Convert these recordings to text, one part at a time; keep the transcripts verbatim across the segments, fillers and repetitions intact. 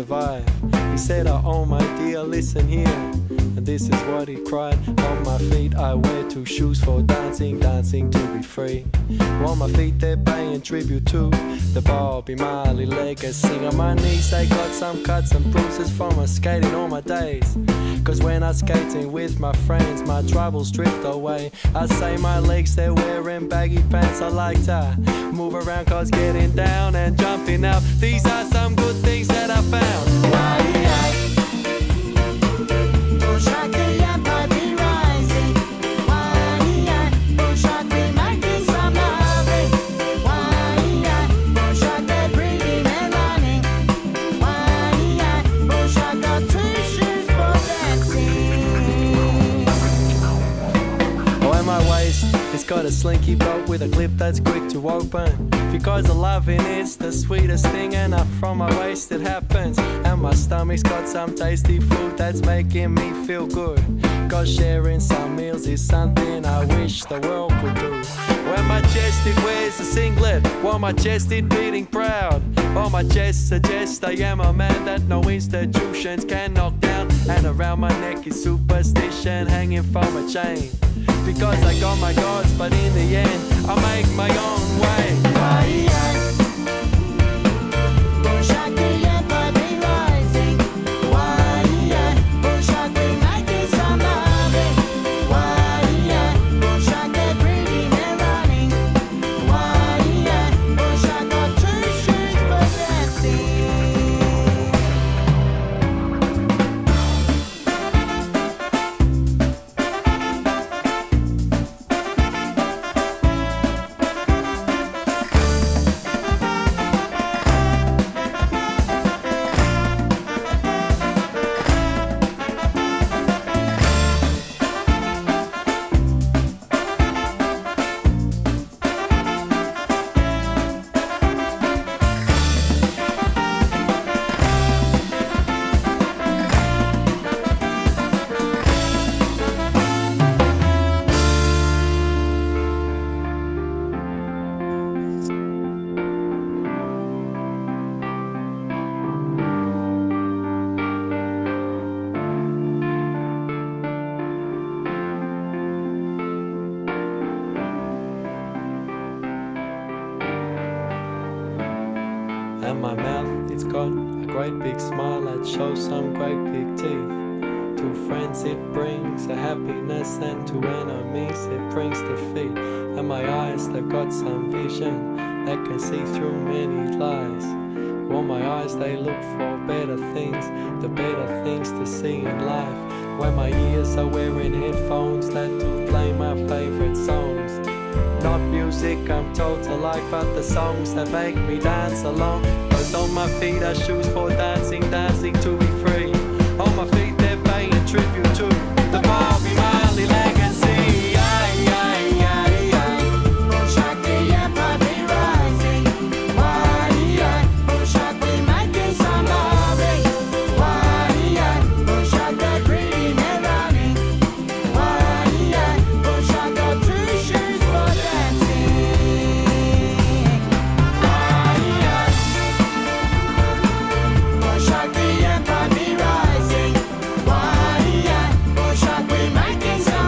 survive. He said, oh my dear, listen here. And this is what he cried. On my feet I wear two shoes for dancing, dancing to be free. On my feet they're paying tribute to the Bobby Miley legacy. On my knees they got some cuts and bruises from my skating all my days. Cause when I skating with my friends, my troubles drift away. I say my legs, they're wearing baggy pants. I like to move around cause getting down and jumping up, these are some good things that I found. It's got a slinky boat with a clip that's quick to open. If you guys are loving it, it's the sweetest thing, and up from my waist it happens. And my stomach's got some tasty food that's making me feel good. Cause sharing some meals is something I wish the world could do. When my chest it wears a singlet, while my chest it beating proud. While my chest suggests I am a man that no institutions can knock down. And around my neck is superstition hanging from a chain. Because I got my gods, but in the end, I make my own way. Bye. And my mouth, it's got a great big smile that shows some great big teeth. To friends it brings a happiness, and to enemies it brings defeat. And my eyes, they've got some vision that can see through many lies. Well, my eyes, they look for better things, the better things to see in life. When my ears are wearing headphones that do play my favourite songs. Not music I'm told to like, but the songs that make me dance along. Cause on my feet are shoes for dancing, dancing to be free. On my feet they're paying tribute to the Bobby Miley legacy. Aye, aye, aye, aye. Bullshot the empire be rising. Why, aye, bullshot we making some loving. Why, aye, bullshot the green and running. Why, aye, bullshot the true shoes. Like the empire be rising. Why, yeah, bullshot we making some.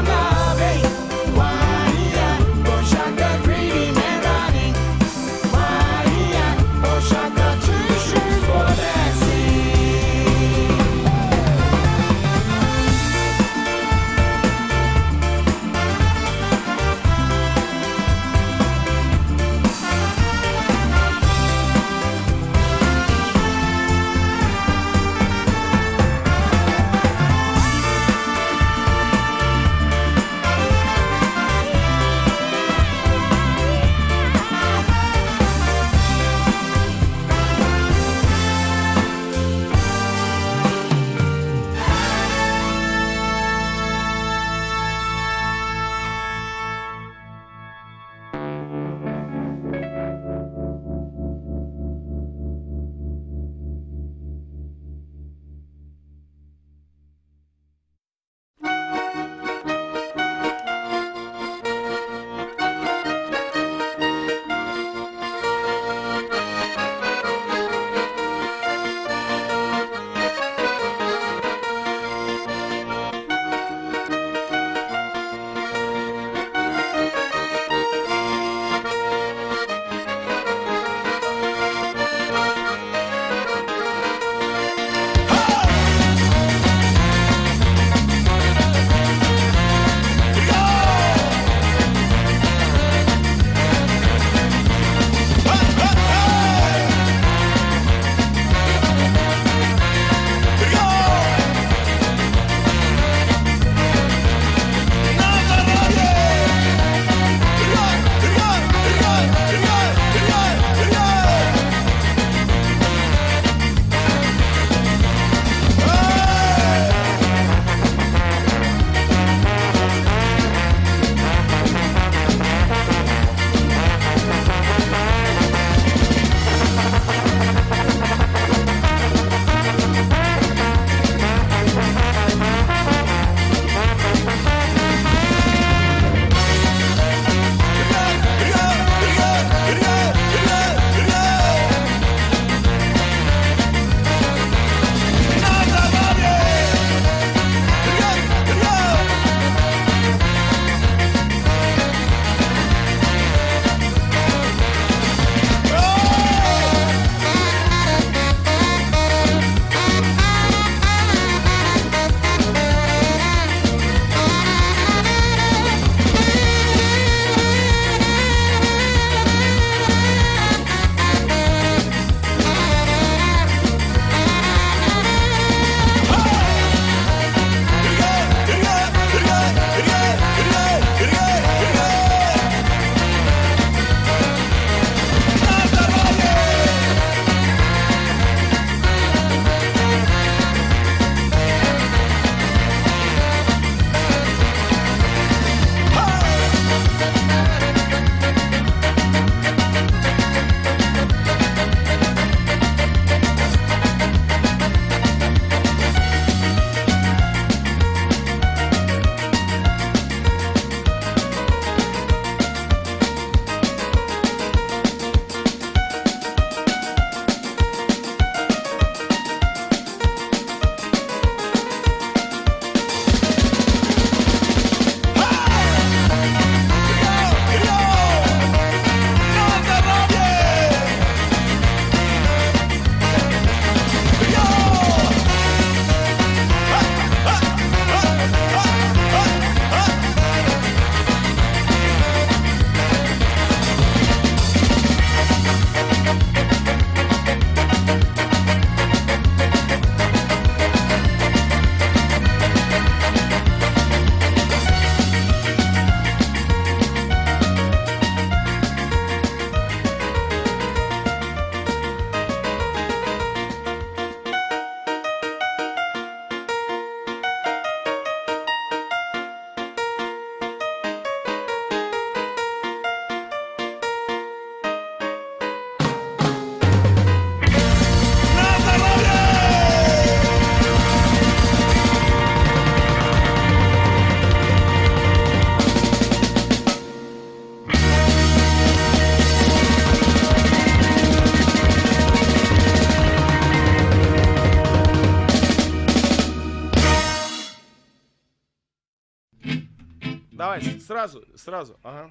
Давай, сразу, сразу. Ага.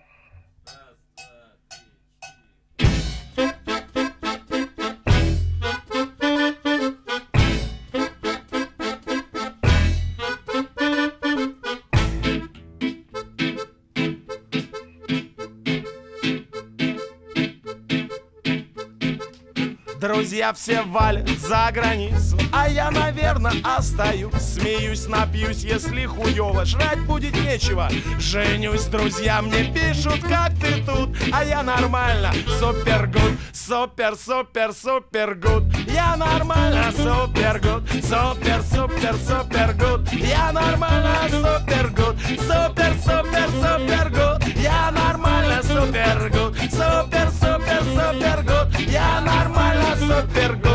Друзья все валят за границу, а я, наверное, остаюсь. Смеюсь, напьюсь, если хуёво, жрать будет нечего. Женюсь, друзья мне пишут, как ты тут, а я нормально, супер гуд, супер, супер, супер гуд. Я нормально, супер гуд, супер, супер, супер гуд. Я нормально, супер гуд, супер, супер, супер гуд. Я нормально, супер гуд, супер, супер, супер гуд. Я нормально, супер гуд.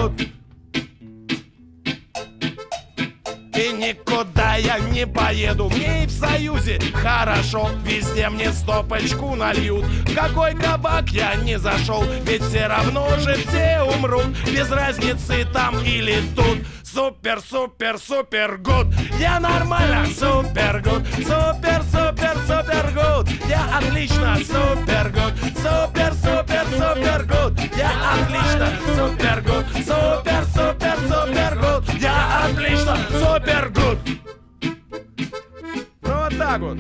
И никуда я не поеду, мне и в Союзе хорошо, везде мне стопочку нальют. В какой кабак я не зашел, ведь все равно же все умрут, без разницы там или тут. Супер, супер, супер гуд, я нормально, супер гуд, супер, супер, супер гуд, я отлично, супер гуд, супер, супер, супер гуд, я отлично, супер гуд, супер, супер, супер гуд, я отлично, супер гуд. Ну вот так вот.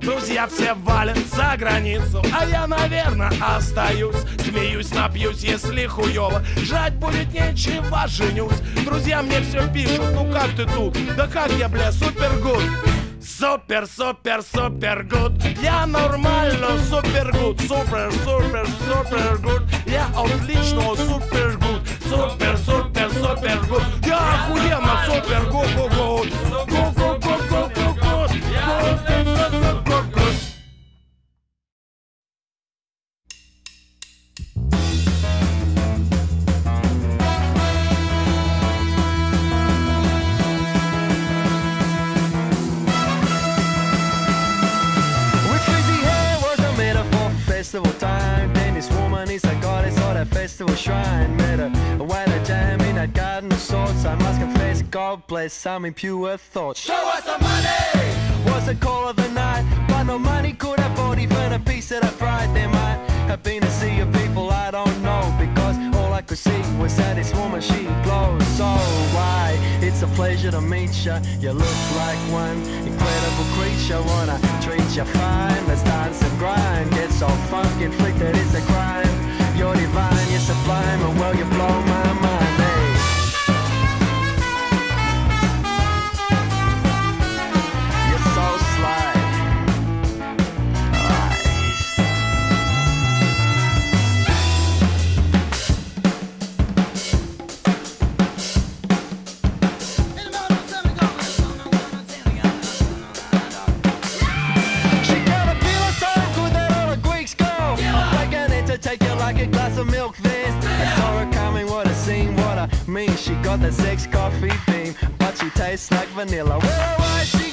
Друзья все валят за границу, а я, наверное, остаюсь. Смеюсь, напьюсь, если хуёво, жрать будет нечего, женюсь. Друзья мне все пишут, ну как ты тут? Да как я, бля, супергуд. Супер, супер, супер гуд. Я нормально, супергуд. Супер, супер, супер гуд. Я отлично, супергуд. Супер, супер, супер гуд. Я охуенно, супергуд, гуд, гуд, гуд, гуд, гуд, гуд, гуд. Festival time, then this woman is a goddess of that festival shrine. Met her while I jam in that garden of sorts. I must confess, God bless some impure thoughts. Show us the money! Was the call of the night, but no money could have bought even a piece of that pride. There might have been a sea of people I don't know, because all I could see was that this woman, she glows. So why? It's a pleasure to meet ya. You look like one incredible creature. Wanna treat ya fine? Let's dance and grind. Get so funk, inflicted is a crime. You're divine, you're sublime, and well, you blow my mind. Mean she got the sex coffee theme, but she tastes like vanilla. Well, why she